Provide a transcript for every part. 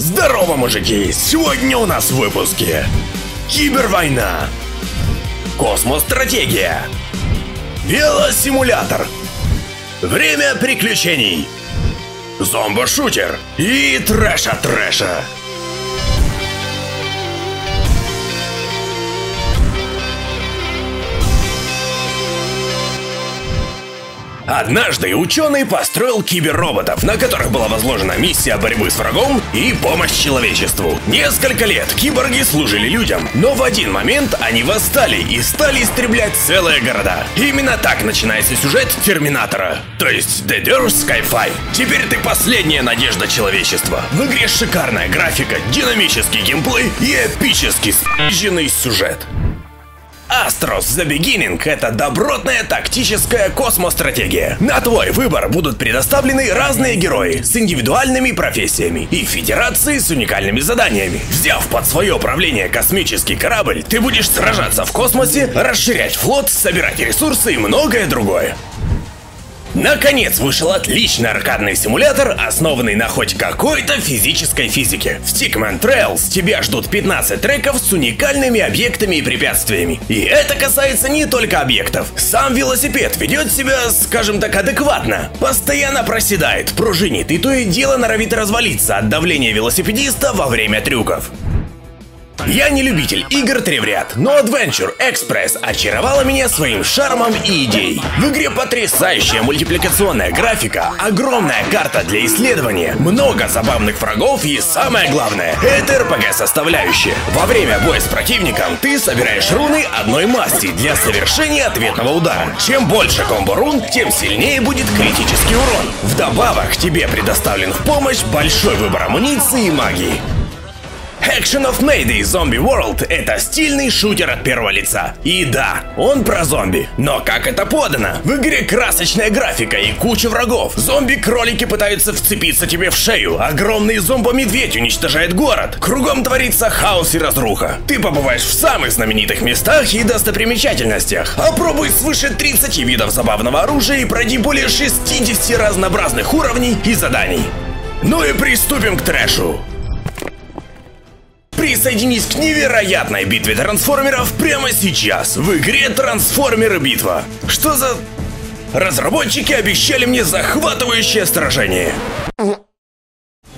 Здорово, мужики! Сегодня у нас в выпуске кибервойна, космостратегия, велосимулятор, время приключений, зомбо-шутер и трэша-трэша. Однажды ученый построил киберроботов, на которых была возложена миссия борьбы с врагом и помощь человечеству. Несколько лет киборги служили людям, но в один момент они восстали и стали истреблять целые города. Именно так начинается сюжет Терминатора, то есть Dead Earth: Sci-Fi. Теперь ты последняя надежда человечества. В игре шикарная графика, динамический геймплей и эпический с***ный сюжет. Astronest: The Beginning — это добротная тактическая космостратегия. На твой выбор будут предоставлены разные герои с индивидуальными профессиями и федерации с уникальными заданиями. Взяв под свое правление космический корабль, ты будешь сражаться в космосе, расширять флот, собирать ресурсы и многое другое. Наконец вышел отличный аркадный симулятор, основанный на хоть какой-то физической физике. В Stickman Trails тебя ждут 15 треков с уникальными объектами и препятствиями. И это касается не только объектов. Сам велосипед ведет себя, скажем так, адекватно. Постоянно проседает, пружинит и то и дело норовит развалиться от давления велосипедиста во время трюков. Я не любитель игр 3 в ряд, но Adventure Express очаровала меня своим шармом и идеей. В игре потрясающая мультипликационная графика, огромная карта для исследования, много забавных врагов и самое главное — это RPG-составляющая. Во время боя с противником ты собираешь руны одной масти для совершения ответного удара. Чем больше комбо рун, тем сильнее будет критический урон. Вдобавок тебе предоставлен в помощь большой выбор амуниции и магии. Action of Mayday: Zombie World — это стильный шутер от первого лица. И да, он про зомби. Но как это подано? В игре красочная графика и куча врагов. Зомби-кролики пытаются вцепиться тебе в шею. Огромный зомбо-медведь уничтожает город. Кругом творится хаос и разруха. Ты побываешь в самых знаменитых местах и достопримечательностях. Опробуй свыше 30 видов забавного оружия и пройди более 60 разнообразных уровней и заданий. Ну и приступим к трэшу. Присоединись к невероятной битве трансформеров прямо сейчас в игре «Трансформеры Битва». Что за... Разработчики обещали мне захватывающее сражение.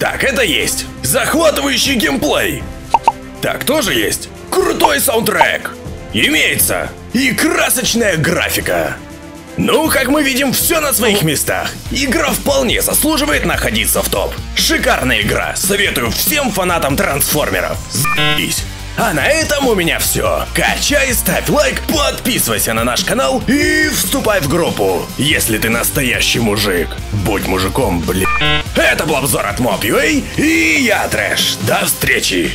Так, это есть. Захватывающий геймплей. Так, тоже есть. Крутой саундтрек. Имеется. И красочная графика. Ну, как мы видим, все на своих местах. Игра вполне заслуживает находиться в топ. Шикарная игра, советую всем фанатам трансформеров. З***ись. А на этом у меня все. Качай, ставь лайк, подписывайся на наш канал и вступай в группу. Если ты настоящий мужик, будь мужиком, блин. Это был обзор от Mob.ua и я Трэш. До встречи.